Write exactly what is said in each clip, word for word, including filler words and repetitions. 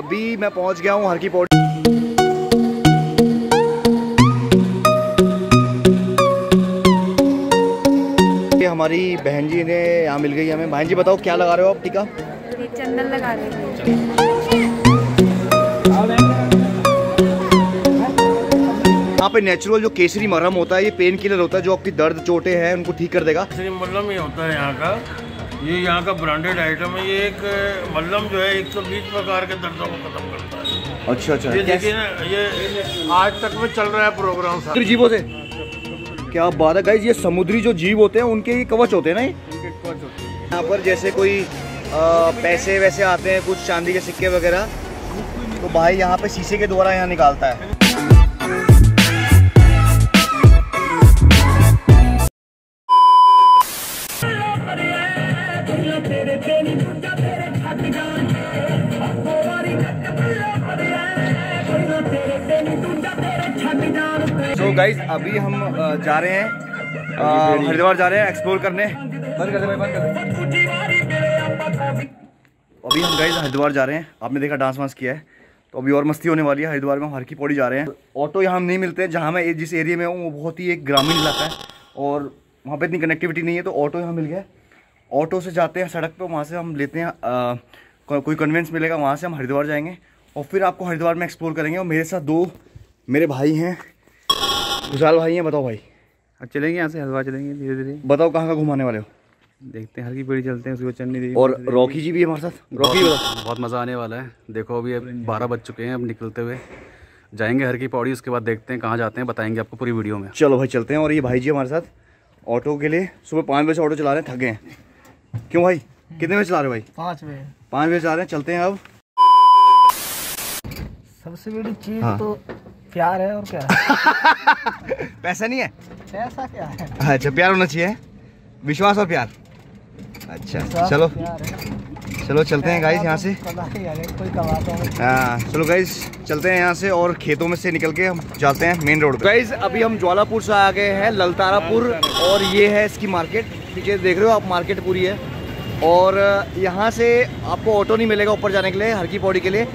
अभी मैं पहुंच गया हूँ हर की पौड़ी। हमारी बहन जी ने यहाँ मिल गई हमें। बहन जी बताओ क्या लगा रहे हो आप? टीका चंदन लगा रहे हैं। यहाँ पे नेचुरल जो केसरी मरहम होता है ये पेन किलर होता है, जो आपकी दर्द चोटें हैं उनको ठीक कर देगा। केसरी मरहम ये होता है यहाँ का, ये यहाँ का ब्रांडेड आइटम है। ये एक मल्लम जो है एक सौ बीस प्रकार के दर्दों को खत्म करता है। अच्छा अच्छा, ये देखिए ना, ये आज तक में चल रहा है प्रोग्राम सारे जीवों से। क्या बात है गाइस, ये समुद्री जो जीव होते हैं उनके ये कवच होते हैं ना, ये कवच होते हैं। यहाँ पर जैसे कोई आ, पैसे वैसे आते हैं, कुछ चांदी के सिक्के वगैरह, तो भाई यहाँ पे शीशे के द्वारा यहाँ निकालता है। तो गाइस अभी हम जा रहे हैं आ, हरिद्वार जा रहे हैं एक्सप्लोर करने। बंद कर दे भाई, बंद कर दे। अभी हम गाइस हरिद्वार जा रहे हैं, आपने देखा डांस वांस किया है, तो अभी और मस्ती होने वाली है। हरिद्वार में हम हर की पौड़ी जा रहे हैं। ऑटो यहाँ हम नहीं मिलते, जहाँ मैं जिस एरिया में हूँ वो बहुत ही एक ग्रामीण इलाका है और वहाँ पर इतनी कनेक्टिविटी नहीं है, तो ऑटो यहाँ मिल गया। ऑटो से जाते हैं सड़क पर, वहाँ से हम लेते हैं आ, को, कोई कन्वेंस मिलेगा, वहाँ से हम हरिद्वार जाएंगे और फिर आपको हरिद्वार में एक्सप्लोर करेंगे। और मेरे साथ दो मेरे भाई हैं, विशाल भाई हैं। बताओ भाई, अब चलेंगे यहाँ से हरिद्वार, चलेंगे धीरे धीरे। बताओ कहाँ का घुमाने वाले हो? देखते हैं, हर की पौड़ी चलते हैं, उसके बाद चंडी देवी। और रॉकी जी भी हमारे साथ। रॉकी बहुत मज़ा आने वाला है। देखो अभी बारह बज चुके हैं, अब निकलते हुए जाएंगे हर की पौड़ी, उसके बाद देखते हैं कहाँ जाते हैं, बताएंगे आपको पूरी वीडियो में। चलो भाई चलते हैं। और ये भाई जी हमारे साथ ऑटो के लिए सुबह पाँच बजे ऑटो चला रहे हैं, थक गए हैं। क्यों भाई, कितने बजे चला रहे हो भाई? पाँच बजे पाँच बजे चला रहे हैं। चलते हैं अब। सबसे बड़ी चीज़ हाँ। तो प्यार है और क्या है। पैसा नहीं है, पैसा क्या है। अच्छा प्यार होना चाहिए, विश्वास और प्यार। अच्छा चलो चलो चलते हैं गाइस यहाँ से। हाँ चलो गाइस चलते हैं यहाँ से और खेतों में से निकल के हम जाते हैं मेन रोड पे। गाइस अभी हम ज्वालापुर से आ गए हैं ललतारापुर, और ये है इसकी मार्केट। पीछे देख रहे हो आप, मार्केट पूरी है। और यहाँ से आपको ऑटो नहीं मिलेगा ऊपर जाने के लिए, हर की पौड़ी के लिए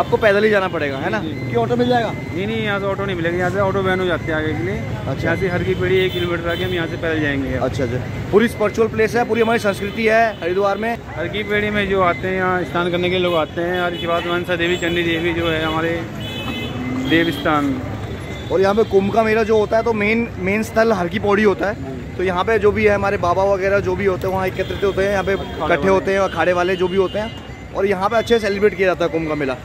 आपको पैदल ही जाना पड़ेगा, है ना? कि ऑटो मिल जाएगा? नहीं नहीं, यहाँ से ऑटो नहीं मिलेगा, यहाँ से ऑटो वैन हो जाती है आगे के लिए। अच्छा, यहाँ से हर की पौड़ी एक किलोमीटर आगे हम यहाँ से पैदल जाएंगे। अच्छा अच्छा, पूरी स्पिरिचुअल प्लेस है, पूरी हमारी संस्कृति है हरिद्वार में। हर की पौड़ी में जो आते हैं यहाँ स्नान करने के लोग आते हैं, और इसके बाद मनसा देवी चंडी देवी जो है हमारे देवस्थान। और यहाँ पे कुंभ का मेला जो होता है, तो मेन मेन स्थल हर की पौड़ी होता है। तो यहाँ पे जो भी है हमारे बाबा वगैरह जो भी होते हैं वहाँ एकत्रित होते हैं, यहाँ पे इकट्ठे होते हैं, और अखाड़े वाले जो भी होते हैं, और यहाँ पे अच्छे सेलिब्रेट किया जाता है कुंभ का मेला।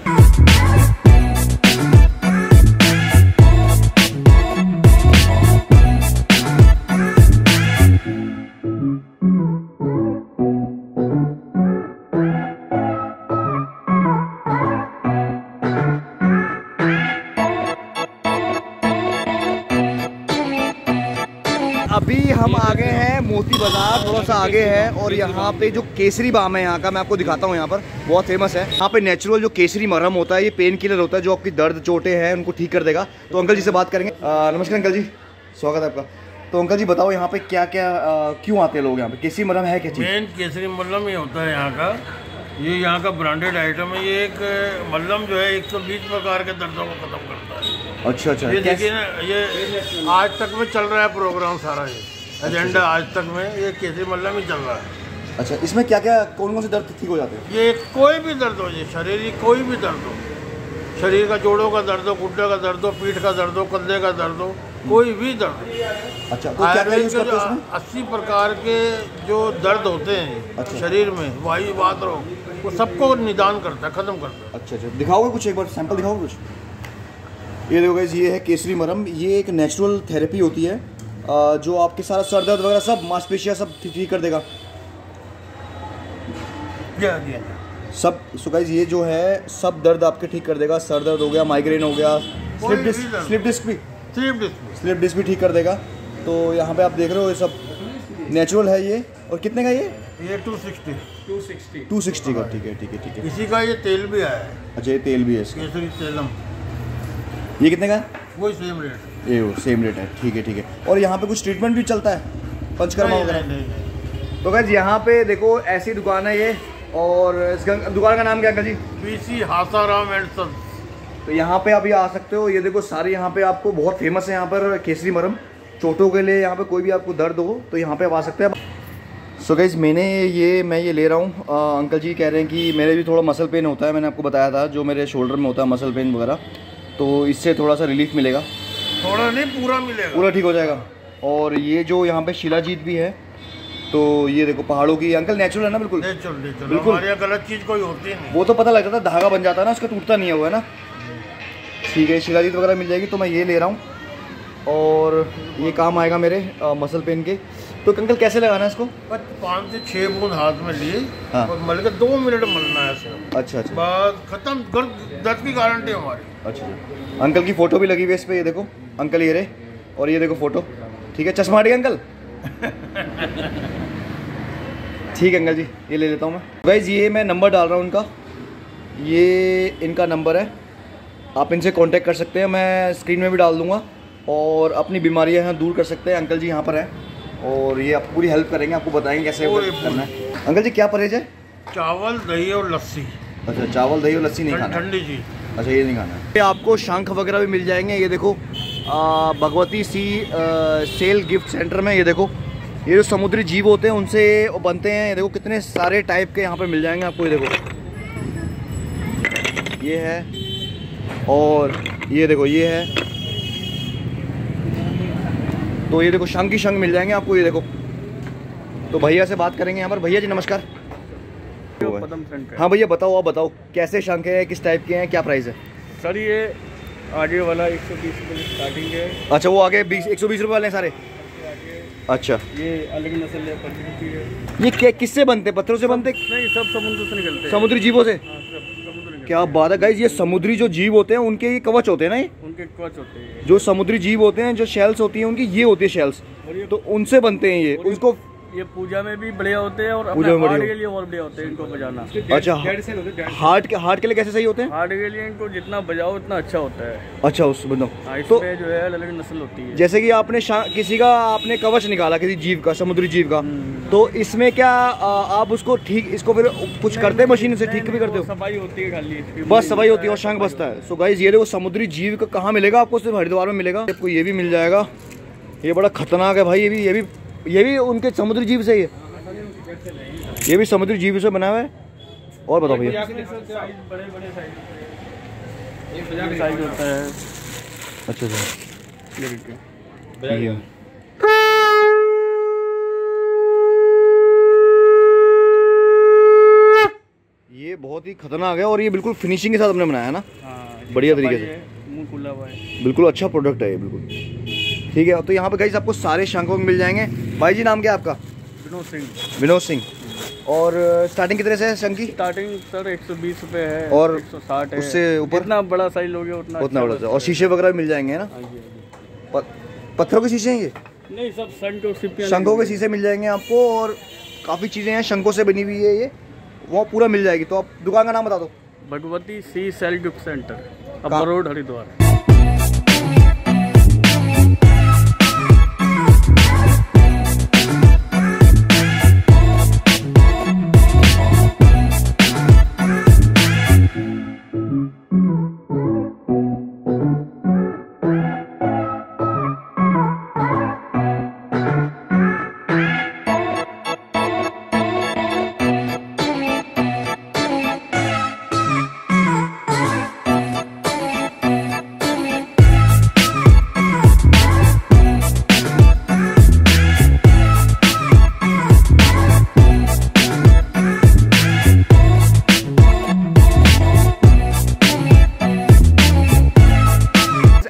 अभी हम आ गए हैं मोती बाजार, थोड़ा सा आगे है, और यहाँ पे जो केसरी बाम है यहाँ का, मैं आपको दिखाता हूँ। यहाँ पर बहुत फेमस है, यहाँ पे नेचुरल जो केसरी मरहम होता है ये पेन किलर होता है, जो आपकी दर्द चोटें हैं उनको ठीक कर देगा। तो अंकल जी से बात करेंगे। आ, नमस्कार अंकल जी, स्वागत है आपका। तो अंकल जी बताओ यहाँ पे क्या क्या आ, क्यों आते हैं लोग यहाँ पे? केसरी मरहम है क्या चीज़? मेन केसरी मरहम ये होता है यहाँ का, ये यहाँ का ब्रांडेड आइटम है। ये एक मरहम जो है एक सौ बीस प्रकार के दर्दों को खत्म करता है। अच्छा अच्छा, ये देखिए ना, ये आज तक में चल रहा है प्रोग्राम सारा, ये एजेंडा आज तक में ये केसरी मरहम में चल रहा है। अच्छा, इसमें क्या क्या कौन कौन से दर्द ठीक हो जाते हैं? ये कोई भी दर्द हो, ये शारीरिक कोई भी दर्द हो, शरीर का जोड़ों का दर्द हो, घुटने का दर्द हो, पीठ का दर्द हो, कंधे का दर्द हो, कोई भी दर्द हो। अच्छा, तो आयुर्वेद के जो अस्सी प्रकार के जो दर्द होते हैं शरीर में, वायु बात रोग, वो सबको निदान करता है, खत्म करता है। अच्छा अच्छा, दिखाओगे कुछ, एक बार सैंपल दिखाओगे कुछ? ये देखो गाइस, ये है केसरी मरहम। ये एक नेचुरल थेरेपी होती है जो आपके सारा सर दर्द वगैरह सब मांसपेशियां सब ठीक कर देगा। yeah, yeah. सब सो गाइस ये जो है सब दर्द आपके ठीक कर देगा। सर दर्द हो गया, माइग्रेन हो गया, स्लिप डिस्क स्लिप डिस्क भी स्लिप डिस्क भी ठीक कर देगा। तो यहाँ पे आप देख रहे हो ये सब नेचुरल है। ये और कितने का ये? ये टू सिक्सटी का। ठीक है ठीक है ठीक है। इसी का ये तेल भी आया है। अच्छा, ये तेल भी है इसका। ये कितने का? वही सेम रेट। ये वो सेम रेट है, ठीक है ठीक है। और यहाँ पे कुछ ट्रीटमेंट भी चलता है पंचकर्मा वगैरह? तो गाइस यहाँ पे देखो ऐसी दुकान है ये, और इस दुकान का नाम क्या है uncle ji? C Hasaram and sons. तो यहाँ पे अभी आ सकते हो, ये देखो सारे यहाँ पे आपको बहुत फेमस है यहाँ पर केसरी मरम, चोटों के लिए यहाँ पे कोई भी आपको दर्द हो तो यहाँ पे आप आ सकते हैं। सो गाइस मैंने ये मैं ये ले रहा हूँ, अंकल जी कह रहे हैं कि मेरे भी थोड़ा मसल पेन होता है, मैंने आपको बताया था जो मेरे शोल्डर में होता है मसल पेन वगैरह, तो इससे थोड़ा सा रिलीफ मिलेगा, थोड़ा नहीं पूरा मिलेगा, पूरा ठीक हो जाएगा। और ये जो यहाँ पे शिलाजीत भी है, तो ये देखो पहाड़ों की, अंकल नेचुरल है ना? बिल्कुल नेचुरल, बिल्कुल हमारे यहाँ गलत चीज़ कोई होती नहीं। वो तो पता लगता था, धागा बन जाता है ना उसका, टूटता नहीं है वो, है ना? ठीक है, शिलाजीत वगैरह मिल जाएगी, तो मैं ये ले रहा हूँ और ये काम आएगा मेरे आ, मसल पेन के। तो अंकल कैसे लगाना है इसको? पाँच से छः बूंद हाथ में लिए, हाँ। और मल के दो मिनट मलना है ऐसे। अच्छा अच्छा, बस खत्म, दर्द की गारंटी हमारी। अच्छा, अंकल की फ़ोटो भी लगी हुई है इस पर, ये देखो अंकल ये रे, और ये देखो फ़ोटो। ठीक है, चश्मा हट गया अंकल। ठीक है अंकल जी, ये ले लेता हूँ मैं। गाइस ये मैं नंबर डाल रहा हूँ उनका, ये इनका नंबर है, आप इनसे कांटेक्ट कर सकते हैं, मैं स्क्रीन में भी डाल दूँगा। और अपनी बीमारियाँ यहाँ दूर कर सकते हैं, अंकल जी यहाँ पर है और ये आपको पूरी हेल्प करेंगे, आपको बताएंगे कैसे करना है। अंकल जी क्या परहेज है? चावल दही और लस्सी। अच्छा, चावल दही और लस्सी नहीं खाना, ठंडी चीज़। अच्छा, ये नहीं खाना है। आपको शंख वगैरह भी मिल जाएंगे, ये देखो भगवती सी सेल गिफ्ट सेंटर में, ये देखो ये जो समुद्री जीव होते हैं उनसे बनते हैं, ये देखो कितने सारे टाइप के यहाँ पे मिल जाएंगे आपको। ये देखो ये है, और ये देखो ये है, तो ये देखो शंख ही शंख मिल जाएंगे आपको। ये देखो, तो भैया से बात करेंगे यहाँ पर। भैया जी नमस्कार। हाँ भैया बताओ, आप बताओ कैसे शंख है, किस टाइप के हैं, क्या प्राइस है? सर ये आगे वाला एक सौ बीस रुपये स्टार्टिंग है। अच्छा, वो आगे बीस एक सौ बीस रुपये वाले हैं सारे। अच्छा, ये अलग नस्ल है, प्रकृति है। ये क्या किससे बनते? पत्थरों से बनते? नहीं, सब समुद्र से निकलते हैं, समुद्री जीवों से। हाँ, सब, क्या बात है गाइस, ये समुद्री जो जीव होते हैं उनके ये कवच होते हैं ना? ये उनके कवच होते हैं, जो समुद्री जीव होते हैं, जो शेल्स होती हैं उनकी, ये होती है शेल्स, तो उनसे बनते हैं ये। उनको ये पूजा में भी बढ़िया होते हैं, और पूजा में हार्ट के लिए और बढ़िया होते हैं इनको बजाना। अच्छा, हार्ट के हार्ट के लिए कैसे सही होते हैं? हार्ट के लिए इनको जितना बजाओ उतना अच्छा होता है। अच्छा, उस बताओ तो जो है अलग नस्ल होती है। जैसे कि आपने किसी का आपने कवच निकाला किसी जीव का, समुद्री जीव का, तो इसमें क्या आप उसको ठीक इसको फिर कुछ करते हैं मशीन से? ठीक भी करते हो? सफाई होती है खाली, बस सफाई होती है और शंख बजता है। सो गाइस ये देखो समुद्री जीव का कहाँ मिलेगा आपको? सिर्फ हरिद्वार में मिलेगा आपको। ये भी मिल जाएगा, ये बड़ा खतरनाक है भाई, ये भी ये भी ये भी उनके समुद्री जीव से ही है, ये भी समुद्री जीव से बना हुआ है। और बताओ भैया, अच्छा सर, ये बहुत ही खतरनाक है, और ये बिल्कुल फिनिशिंग के साथ हमने बनाया है ना, बढ़िया तरीके से, मुंह खुला हुआ है, बिल्कुल अच्छा प्रोडक्ट है ये, बिल्कुल ठीक है। तो यहाँ पे गाइस आपको सारे शंखों में मिल जाएंगे। भाई जी नाम क्या है आपका? विनोद सिंह। विनोद सिंह। और स्टार्टिंग कितने से है शंख की? स्टार्टिंग सर एक सौ बीस रुपये है, और एक सौ साठ है, उससे ऊपर इतना बड़ा साइज लोगे उतना उतना बड़ा साइज। और शीशे वगैरह मिल जाएंगे ना? प, पत्थरों के शीशे हैं ये? नहीं, सब शंख शंखों के शीशे मिल जाएंगे आपको, और काफ़ी चीज़ें हैं शंखों से बनी हुई है, ये वो पूरा मिल जाएगी। तो आप दुकान का नाम बता दो। भगवती सी cell gift centre, upper road, Haridwar.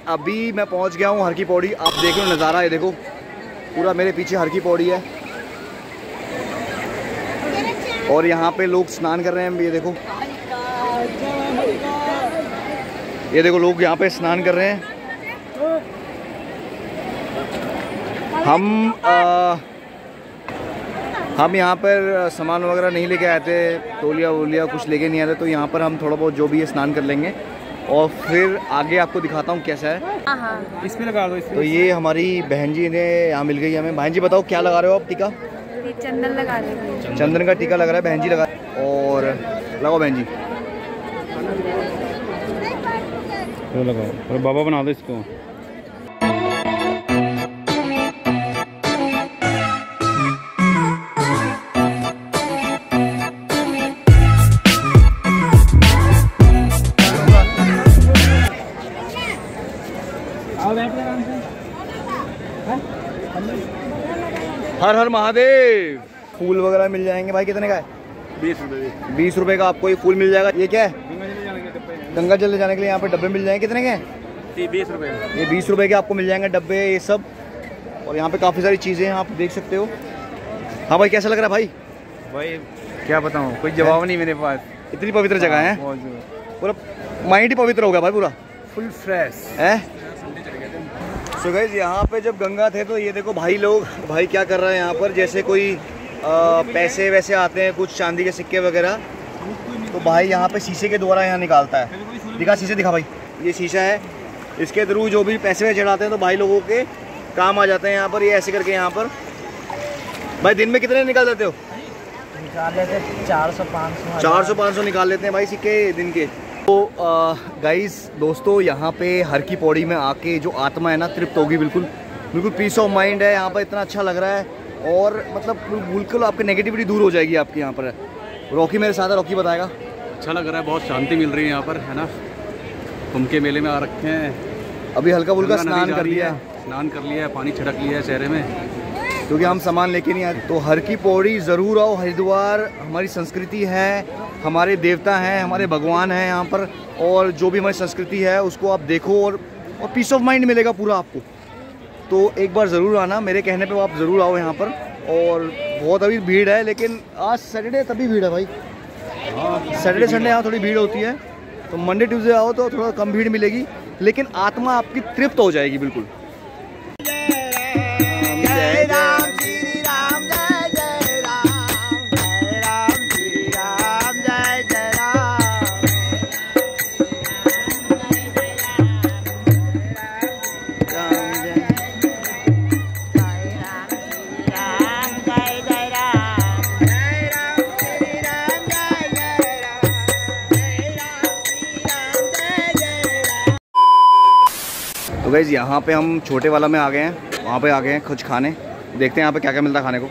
अभी मैं पहुंच गया हूं हर की पौड़ी, आप देख लो नज़ारा, ये देखो पूरा मेरे पीछे हर की पौड़ी है, और यहाँ पे लोग स्नान कर रहे हैं। ये देखो ये देखो लोग यहाँ पे स्नान कर रहे हैं। हम आ, हम यहाँ पर सामान वगैरह नहीं लेके आए थे, तौलिया वोलिया कुछ लेके नहीं आए थे, तो यहाँ पर हम थोड़ा बहुत जो भी है स्नान कर लेंगे, और फिर आगे आपको दिखाता हूँ कैसा है। इसमें लगा दो। तो ये हमारी बहन जी ने यहाँ मिल गई हमें। बहन जी बताओ क्या लगा रहे हो आप टीका? चंदन लगा रहे हैं। चंदन का टीका लग रहा है बहन जी लगा रहे हैं। और लगाओ बहन जी तो लगाओ और बाबा बना दो इसको। हर हर महादेव। फूल वगैरह मिल जाएंगे भाई, कितने का है? बीस रुपए। बीस रुपए का आपको ये फूल मिल जाएगा। ये क्या है? गंगा जल ले जाने के लिए यहाँ पे डब्बे मिल जाएंगे। कितने के? बीस रुपए। ये बीस रुपए के आपको मिल जाएंगे डब्बे ये सब। और यहाँ पे काफ़ी सारी चीज़ें हैं, आप देख सकते हो। हाँ भाई, कैसा लग रहा है भाई? भाई क्या बताऊँ, कोई जवाब नहीं मेरे पास। इतनी पवित्र जगह है, पूरा माइंड ही पवित्र हो गया भाई, पूरा फुल फ्रेश है। सो गाइस, यहाँ पे जब गंगा थे तो ये देखो भाई लोग, भाई क्या कर रहे हैं यहाँ पर, जैसे कोई आ, पैसे वैसे आते हैं, कुछ चांदी के सिक्के वगैरह, तो भाई यहाँ पे शीशे के द्वारा यहाँ निकालता है। दिखा शीशे, दिखा भाई, ये शीशा है, इसके थ्रू जो भी पैसे वैसे चढ़ाते हैं तो भाई लोगों के काम आ जाते हैं यहाँ पर। ये ऐसे करके यहाँ पर भाई दिन में कितने निकाल देते हो? चार सौ पाँच सौ चार सौ पाँच सौ निकाल लेते हैं भाई सिक्के दिन के। तो गाइस दोस्तों, यहाँ पे हर की पौड़ी में आके जो आत्मा है ना, तृप्त होगी बिल्कुल, बिल्कुल पीस ऑफ माइंड है यहाँ पर। इतना अच्छा लग रहा है और मतलब बिल्कुल आपकी नेगेटिविटी दूर हो जाएगी आपकी यहाँ पर। रॉकी मेरे साथ है, रॉकी बताएगा। अच्छा लग रहा है, बहुत शांति मिल रही है यहाँ पर, है ना। कुंभ के मेले में आ रखे हैं अभी, हल्का फुल्का स्नान कर लिया है, स्नान कर लिया है, पानी छिड़क लिया है चेहरे में, क्योंकि हम सामान लेके नहीं आए। तो हर की पौड़ी ज़रूर आओ। हरिद्वार हमारी संस्कृति है, हमारे देवता हैं, हमारे भगवान हैं यहाँ पर, और जो भी हमारी संस्कृति है उसको आप देखो और और पीस ऑफ माइंड मिलेगा पूरा आपको। तो एक बार ज़रूर आना, मेरे कहने पे आप ज़रूर आओ यहाँ पर। और बहुत अभी भीड़ है, लेकिन आज सैटरडे तभी भीड़ है भाई, सैटरडे संडे यहाँ थोड़ी भीड़ होती है, तो मंडे ट्यूसडे आओ तो थोड़ा कम भीड़ मिलेगी, लेकिन आत्मा आपकी तृप्त हो जाएगी बिल्कुल। तो गाइस, यहाँ पे हम छोटे वाला में आ गए हैं, वहाँ पे आ गए हैं कुछ खाने, देखते हैं यहाँ पे क्या क्या मिलता है खाने को।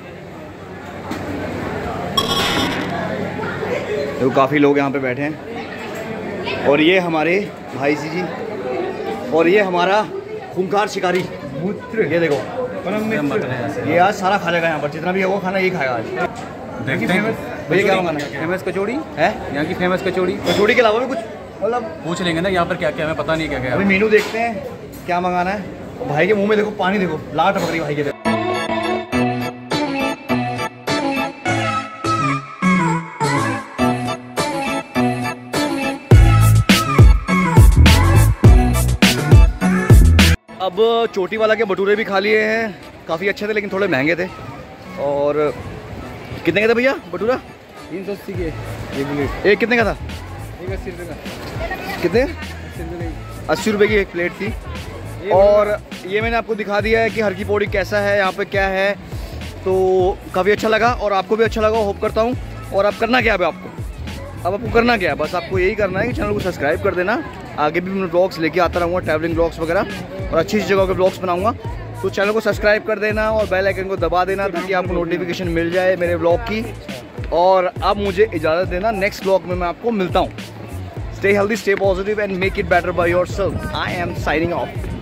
तो काफ़ी लोग यहाँ पे बैठे हैं, और ये हमारे भाई जी जी, और ये हमारा खूंखार शिकारी मित्र, ये देखो ये आज सारा खा जाएगा यहाँ पर, जितना भी होगा खाना ये खाएगा आज। देखते हैं क्या खाना। फेमस कचौड़ी है यहाँ की, फेमस कचौड़ी। कचौड़ी के अलावा भी कुछ मतलब पूछ लेंगे ना यहाँ पर क्या क्या, हमें पता नहीं क्या क्या। अभी मेनू देखते हैं क्या मंगाना है। भाई के मुंह में देखो पानी, देखो लाल टपक रही भाई के। अब चोटीवाला के भटूरे भी खा लिए हैं, काफ़ी अच्छे थे लेकिन थोड़े महंगे थे। और कितने का था भैया भटूरा? तीन सौ अस्सी के। एक कितने का था? एक अस्सी रुपये का। कितने? अस्सी रुपये की एक प्लेट थी। और ये मैंने आपको दिखा दिया है कि हर की पौड़ी कैसा है, यहाँ पे क्या है। तो काफ़ी अच्छा लगा और आपको भी अच्छा लगा होप करता हूँ। और आप करना क्या है आपको, अब आपको करना क्या है? बस आपको यही करना है कि चैनल को सब्सक्राइब कर देना। आगे भी मैं ब्लॉग्स लेके आता रहूँगा, ट्रैवलिंग ब्लॉग्स वगैरह, और अच्छी जगहों के ब्लॉग्स बनाऊँगा। तो चैनल को सब्सक्राइब कर देना और बेल आइकन को दबा देना, ताकि आपको नोटिफिकेशन मिल जाए मेरे ब्लॉग की। और अब मुझे इजाज़त देना, नेक्स्ट ब्लॉग में मैं आपको मिलता हूँ। Stay healthy, stay positive, and make it better by yourself. I am signing off.